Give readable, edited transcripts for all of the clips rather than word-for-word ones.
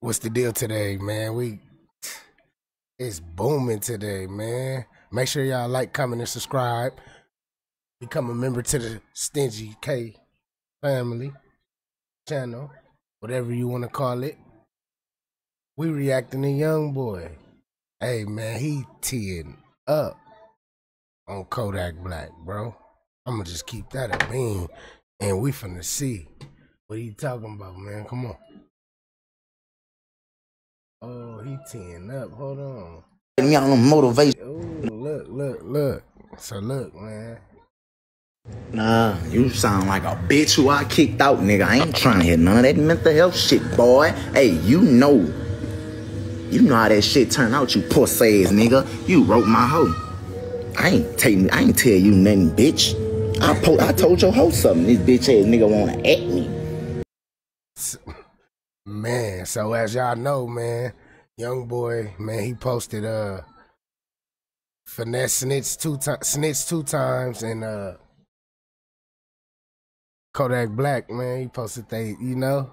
What's the deal today, man? It's booming today, man. Make sure y'all like, comment, and subscribe. Become a member to the Stingy K family channel, whatever you want to call it. We reacting to YoungBoy. Hey, man, he teeing up on Kodak Black, bro. I'm gonna just keep that a bean, and we finna see what he talking about, man. Come on. Oh, he teeing up. Hold on. Me on them motivation. Oh, look. So look, man. Nah, you sound like a bitch who I kicked out, nigga. I ain't trying to hear none of that mental health shit, boy. Hey, you know how that shit turned out, you pussy ass nigga. You wrote my hoe. I ain't tell you nothing, bitch. I told your hoe something. This bitch ass nigga wanna at me. Man, so as y'all know, man, YoungBoy, man, he posted FINESSE2tymes and Kodak Black, man, he posted they, you know.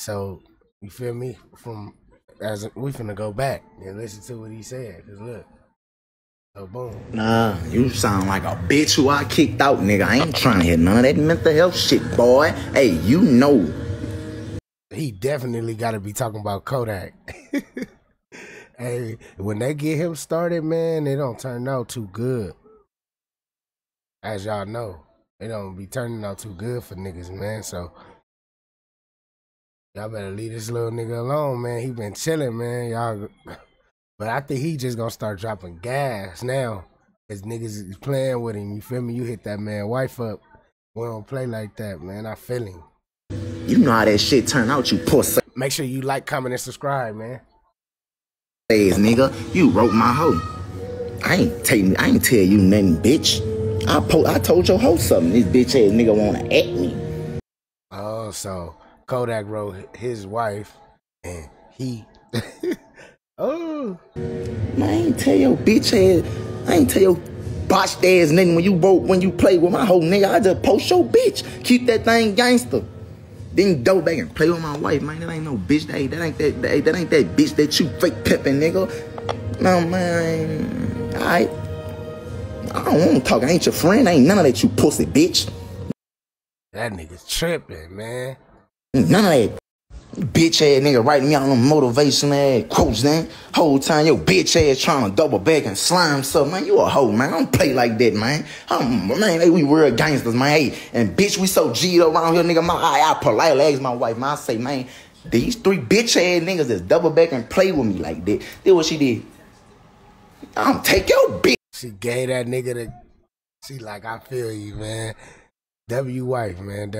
So you feel me? We finna go back and listen to what he said. Cause look. So boom. Nah, you sound like a bitch who I kicked out, nigga. I ain't trying to hear none of that mental health shit, boy. Hey, you know. He definitely gotta be talking about Kodak. Hey, when they get him started, man, it don't turn out too good. As y'all know, it don't be turning out too good for niggas, man. So y'all better leave this little nigga alone, man. He been chilling, man. Y'all, but I think he just gonna start dropping gas now, cause niggas is playing with him. You feel me? You hit that man wife up. We don't play like that, man. I feel him. You know how that shit turn out, you pussy. Make sure you like, comment, and subscribe, man. Ass nigga, you wrote my hoe. I ain't tell you nothing, bitch. I told your hoe something. This bitch ass nigga wanna at me. Oh, so Kodak wrote his wife, and he. Oh, man, I ain't tell your bitch ass. I ain't tell your botched ass nothing when you play with my hoe, nigga. I just post your bitch. Keep that thing gangster. Then go back and play with my wife, man. That ain't no bitch. That ain't that bitch that you fake pimping, nigga. No, man. I don't want to talk. I ain't your friend. I ain't none of that, you pussy bitch. That nigga's tripping, man. None of that bitch ass nigga writing me on them motivation ass quotes, then whole time your bitch ass trying to double back and slime stuff, man. You a hoe, man. I don't play like that, man. Hey, we real gangsters, man. Hey, and bitch, we so G'd around here, nigga. I politely ask my wife, man. I say, man, these three bitch ass niggas just double back and play with me like that. That's what she did. I don't take your bitch. She gave that nigga the. She like, I feel you, man. W wife, man.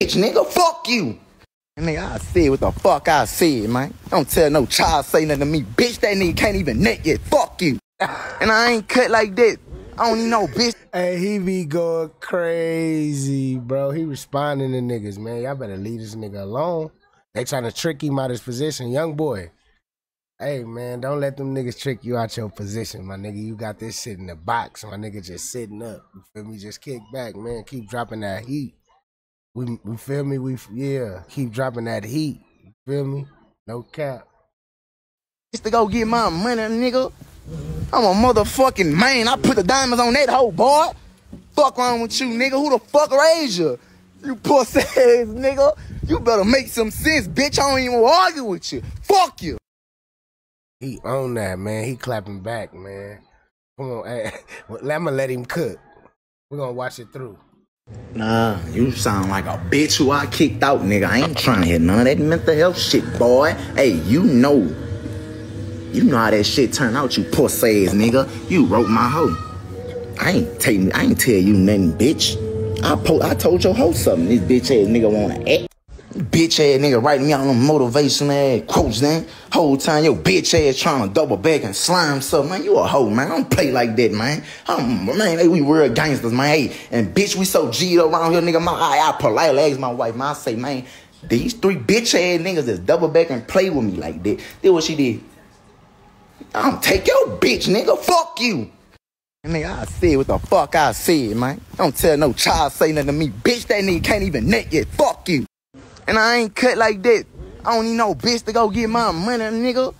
Bitch, nigga, fuck you. And nigga, I said what the fuck I said, man. Don't tell no child say nothing to me. Bitch, that nigga can't even neck yet. Fuck you. And I ain't cut like that. I don't need no bitch. Hey, he be going crazy, bro. He responding to niggas, man. Y'all better leave this nigga alone. They trying to trick him out his position. YoungBoy. Hey, man, don't let them niggas trick you out your position, my nigga. You got this shit in the box, my nigga, just sitting up. You feel me? Just kick back, man. Keep dropping that heat. We feel me? Yeah, keep dropping that heat. You feel me? No cap. Just to go get my money, nigga. I'm a motherfucking man. I put the diamonds on that hoe, boy. Fuck wrong with you, nigga? Who the fuck raised you? You pussy ass nigga. You better make some sense, bitch. I don't even argue with you. Fuck you. He on that, man. He clapping back, man. Come on, hey. I'ma let him cook. We're gonna watch it through. Nah, you sound like a bitch who I kicked out, nigga. I ain't trying to hear none of that mental health shit, boy. Hey, you know. You know how that shit turned out, you pussy ass nigga. You wrote my hoe. I ain't tell you nothing, bitch. I told your hoe something. This bitch ass nigga wanna act. Bitch ass nigga writing me on them motivation ass quotes, then whole time your bitch ass trying to double back and slime stuff, man. You a hoe, man. I don't play like that, man. Hey, we real gangsters, man. Hey, and bitch, we so G'd around here, nigga. I politely ask my wife, man. I say, man, these three bitch ass niggas just double back and play with me like that. That's what she did. I don't take your bitch, nigga. Fuck you. And nigga, I said what the fuck I said, man. Don't tell no child say nothing to me. Bitch, that nigga can't even neck yet. Fuck you. And I ain't cut like that. I don't need no bitch to go get my money, nigga.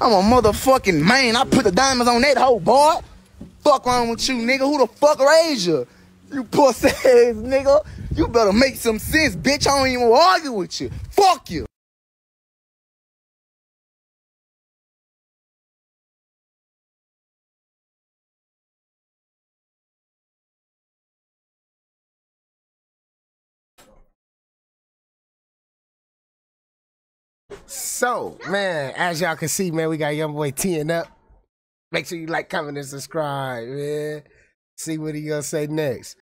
I'm a motherfucking man. I put the diamonds on that hoe, boy. Fuck wrong with you, nigga? Who the fuck raised you? You pussy ass, nigga. You better make some sense, bitch. I don't even want to argue with you. Fuck you. So, man, as y'all can see, man, we got YoungBoy teeing up. Make sure you like, comment, and subscribe, man. See what he gonna say next.